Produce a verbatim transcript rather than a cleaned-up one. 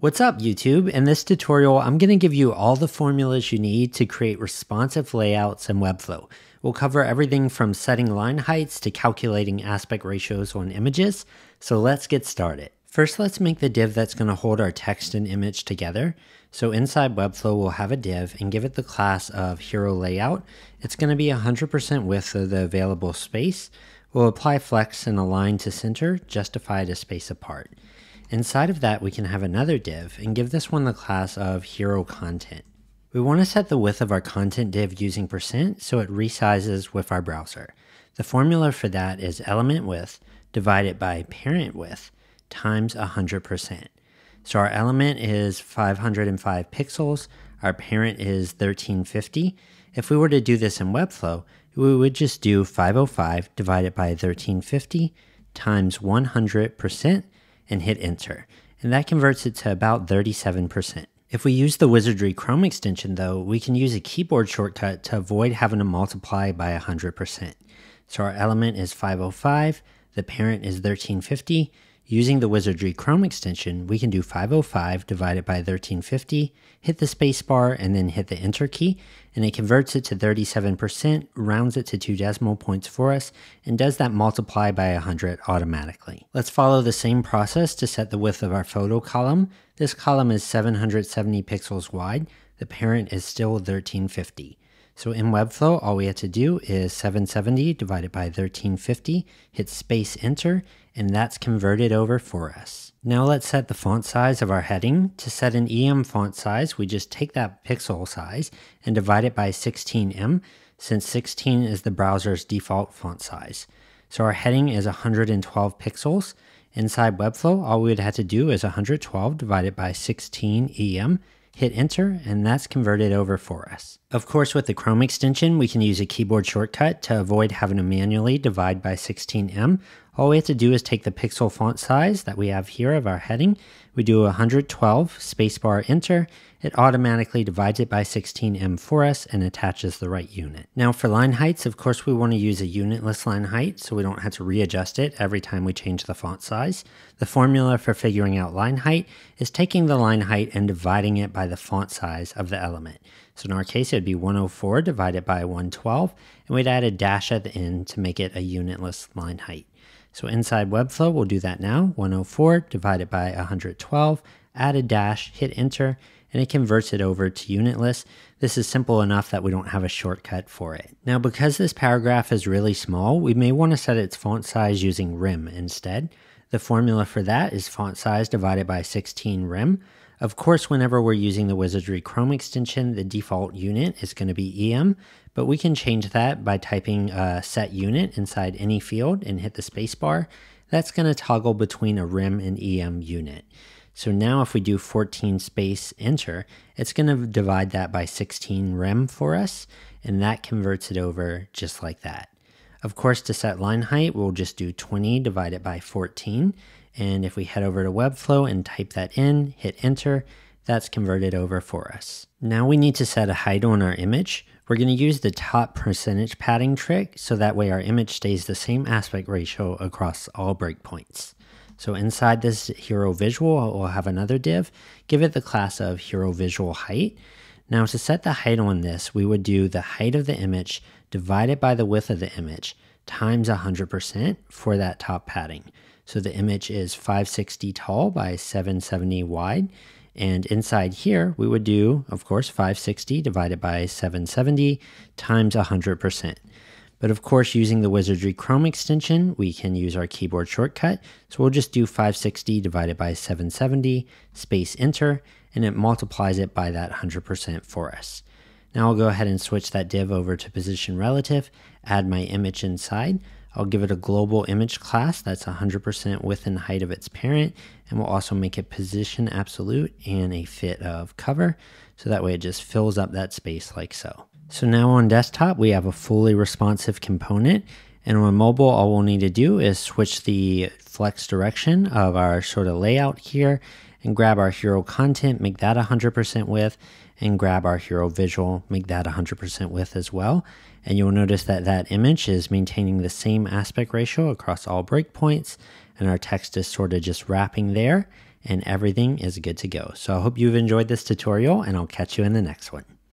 What's up YouTube? In this tutorial, I'm going to give you all the formulas you need to create responsive layouts in Webflow. We'll cover everything from setting line heights to calculating aspect ratios on images, so let's get started. First, let's make the div that's going to hold our text and image together. So inside Webflow, we'll have a div and give it the class of hero layout. It's going to be one hundred percent width of the available space. We'll apply flex and align to center, justify to space apart. Inside of that, we can have another div and give this one the class of hero content. We want to set the width of our content div using percent so it resizes with our browser. The formula for that is element width divided by parent width times one hundred percent. So our element is five hundred five pixels, our parent is thirteen fifty. If we were to do this in Webflow, we would just do five oh five divided by thirteen fifty times one hundred percent. And hit enter, and that converts it to about thirty-seven percent. If we use the Wizardry Chrome extension though, we can use a keyboard shortcut to avoid having to multiply by one hundred percent. So our element is five oh five, the parent is thirteen fifty. Using the Wizardry Chrome extension, we can do five oh five divided by thirteen fifty, hit the space bar, and then hit the enter key, and it converts it to thirty-seven percent, rounds it to two decimal points for us, and does that multiply by one hundred automatically. Let's follow the same process to set the width of our photo column. This column is seven hundred seventy pixels wide. The parent is still thirteen fifty. So in Webflow, all we have to do is seven seventy divided by thirteen fifty, hit space enter, and that's converted over for us. Now let's set the font size of our heading. To set an E M font size, we just take that pixel size and divide it by sixteen M, since sixteen is the browser's default font size. So our heading is one hundred twelve pixels. Inside Webflow, all we would have to do is one hundred twelve divided by sixteen E M, hit enter, and that's converted over for us. Of course, with the Chrome extension, we can use a keyboard shortcut to avoid having to manually divide by sixteen M. All we have to do is take the pixel font size that we have here of our heading. We do one hundred twelve, spacebar, enter. It automatically divides it by sixteen M for us and attaches the right unit. Now for line heights, of course, we want to use a unitless line height so we don't have to readjust it every time we change the font size. The formula for figuring out line height is taking the line height and dividing it by the font size of the element. So in our case, it would be one oh four divided by one twelve, and we'd add a dash at the end to make it a unitless line height. So inside Webflow, we'll do that now. one oh four divided by one hundred twelve, add a dash, hit enter, and it converts it over to unitless. This is simple enough that we don't have a shortcut for it. Now, because this paragraph is really small, we may want to set its font size using rem instead. The formula for that is font size divided by sixteen rem. Of course, whenever we're using the Wizardry Chrome extension, the default unit is going to be E M, but we can change that by typing uh, set unit inside any field and hit the spacebar. That's going to toggle between a rem and E M unit. So now if we do fourteen space enter, it's going to divide that by sixteen rem for us, and that converts it over just like that. Of course, to set line height, we'll just do twenty divided by fourteen. And if we head over to Webflow and type that in, hit enter, that's converted over for us. Now we need to set a height on our image. We're going to use the top percentage padding trick, so that way our image stays the same aspect ratio across all breakpoints. So inside this hero visual, we'll have another div, give it the class of hero visual height. Now to set the height on this, we would do the height of the image divided by the width of the image times one hundred percent for that top padding. So the image is five sixty tall by seven seventy wide. And inside here, we would do, of course, five sixty divided by seven seventy times one hundred percent. But of course, using the Wizardry Chrome extension, we can use our keyboard shortcut. So we'll just do five sixty divided by seven seventy, space enter, and it multiplies it by that one hundred percent for us. Now I'll go ahead and switch that div over to position relative, add my image inside. I'll give it a global image class that's one hundred percent width and height of its parent, and we'll also make it position absolute and a fit of cover, so that way it just fills up that space like so. So now on desktop, we have a fully responsive component, and on mobile, all we'll need to do is switch the flex direction of our sort of layout here, and grab our hero content, make that one hundred percent width, and grab our hero visual, make that one hundred percent width as well. And you'll notice that that image is maintaining the same aspect ratio across all breakpoints, and our text is sort of just wrapping there. and everything is good to go. So I hope you've enjoyed this tutorial, and I'll catch you in the next one.